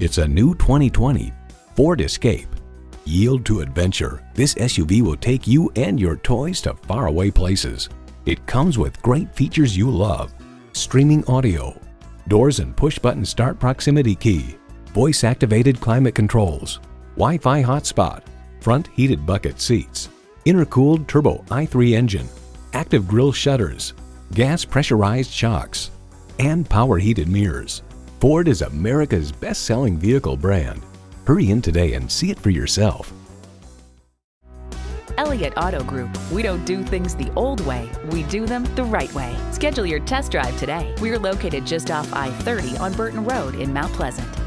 It's a new 2020 Ford Escape. Yield to adventure. This SUV will take you and your toys to faraway places. It comes with great features you love. Streaming audio, doors and push-button start proximity key, voice-activated climate controls, Wi-Fi hotspot, front heated bucket seats, intercooled turbo I-30 engine, active grille shutters, gas pressurized shocks, and power heated mirrors. Ford is America's best-selling vehicle brand. Hurry in today and see it for yourself. Elliott Auto Group. We don't do things the old way, we do them the right way. Schedule your test drive today. We're located just off I-30 on Burton Road in Mount Pleasant.